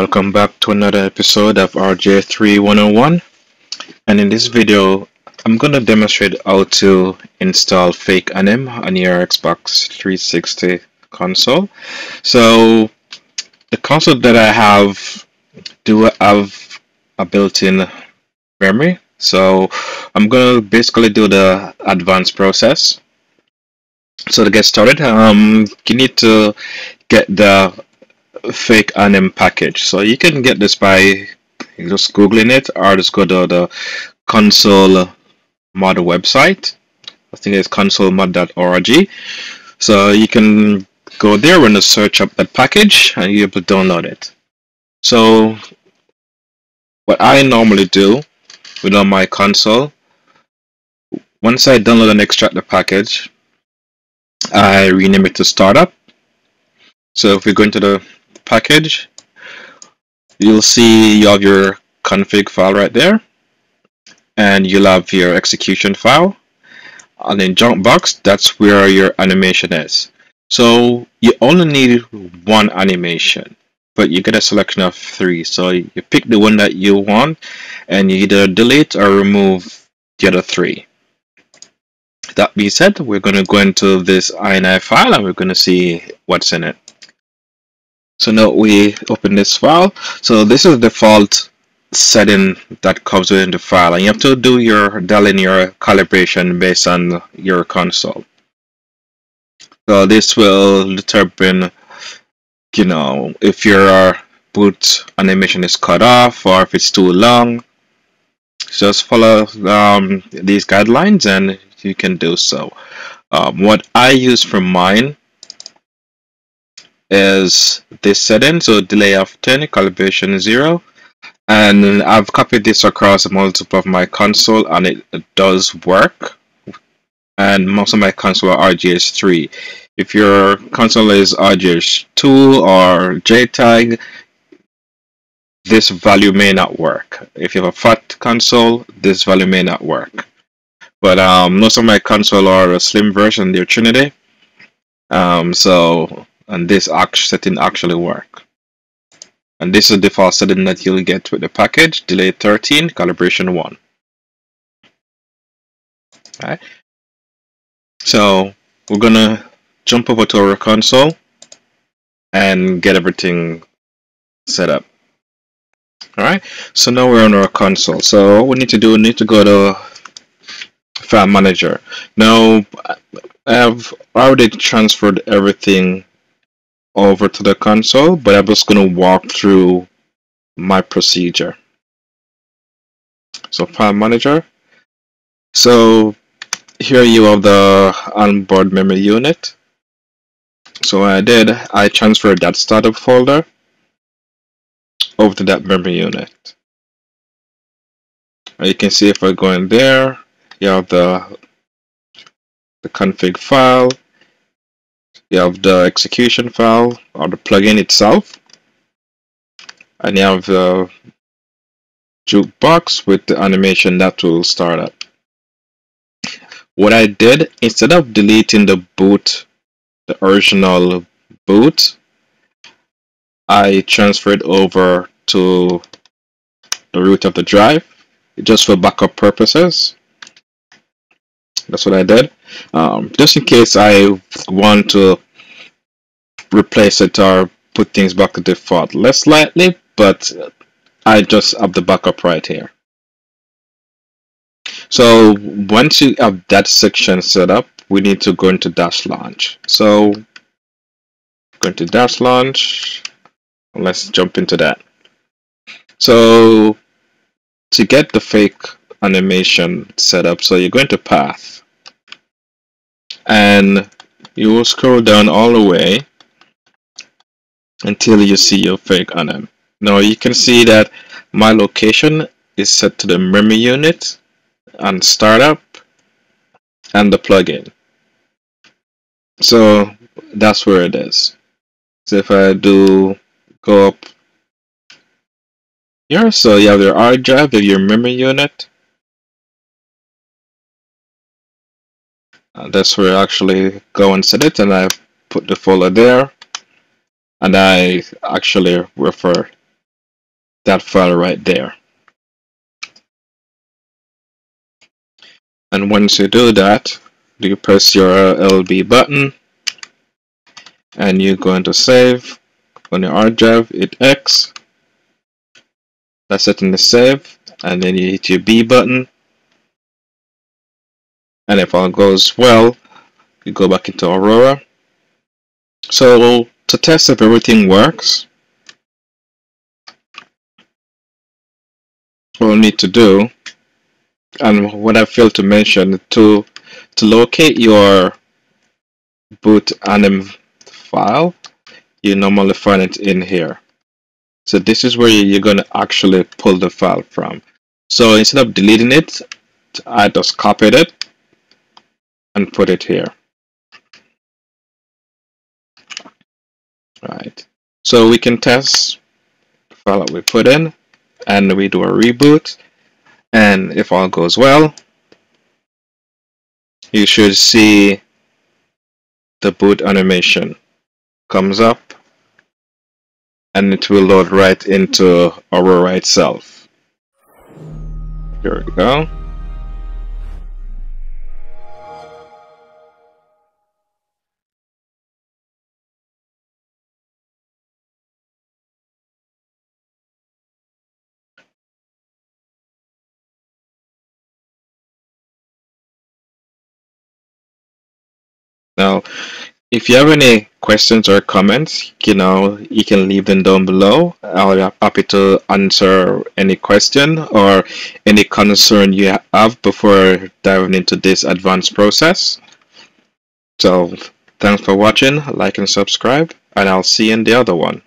Welcome back to another episode of RJ3 101, and in this video I'm going to demonstrate how to install FakeAnim on your Xbox 360 console. So the console that I have do have a built-in memory, so I'm going to basically do the advanced process. So to get started, you need to get the FakeAnim package. So you can get this by just googling it, or just go to the console mod website. I think it's consolemod.org. So you can go there and search up that package and you'll be able to download it. So what I normally do with on my console, once I download and extract the package, I rename it to startup. So if we go into the package, you'll see you have your config file right there, and you'll have your execution file, and in Junkbox, that's where your animation is. So you only need one animation, but you get a selection of three, so you pick the one that you want and you either delete or remove the other three. That being said, we're going to go into this ini file and we're going to see what's in it. So now we open this file. So this is the default setting that comes within the file, and you have to do your dial in your calibration based on your console. So this will determine, you know, if your boot animation is cut off or if it's too long. Just follow these guidelines and you can do so. What I use for mine is this setting, so delay of 10, calibration 0, and I've copied this across multiple of my console and it does work, and most of my console are RGH3. If your console is RGH2 or jtag, this value may not work. If you have a fat console, this value may not work, but most of my console are a slim version, they're Trinity, and this setting actually work. And this is the default setting that you'll get with the package, delay 13, calibration 1. All right. So we're gonna jump over to our console and get everything set up. All right. So now we're on our console. So what we need to do, we need to go to File Manager. Now I've already transferred everything over to the console, but I'm just going to walk through my procedure. So File Manager. So here you have the onboard memory unit. So what I did, I transferred that startup folder over to that memory unit. And you can see if I go in there, you have the config file. You have the execution file or the plugin itself, and you have the Junkbox with the animation that will start up. What I did, instead of deleting the boot, the original boot, I transferred over to the root of the drive just for backup purposes. That's what I did, just in case I want to replace it or put things back to default less likely, but I just have the backup right here. So once you have that section set up, we need to go into Dash Launch. So go into Dash Launch, let's jump into that. So to get the fake animation setup, so you're going to path and you will scroll down all the way until you see your FakeAnim. Now you can see that my location is set to the memory unit and startup and the plugin, so that's where it is. So if I do go up here, so you have your R drive, your memory unit. That's where I actually go and set it, and I put the folder there and I actually refer that file right there. And once you do that, you press your LB button and you're going to save on your hard drive, hit X. That's it in the save, and then you hit your B button, and if all goes well, you go back into Aurora. So to test if everything works, what we'll need to do, and what I failed to mention, to locate your boot anim file, you normally find it in here. So this is where you're going to actually pull the file from. So instead of deleting it, I just copied it and put it here. Right. So we can test the file that we put in, and we do a reboot, and if all goes well, you should see the boot animation comes up, and it will load right into Aurora itself. Here we go. Now, if you have any questions or comments, you can leave them down below. I'll be happy to answer any question or any concern you have before diving into this advanced process. So, thanks for watching, like and subscribe, and I'll see you in the other one.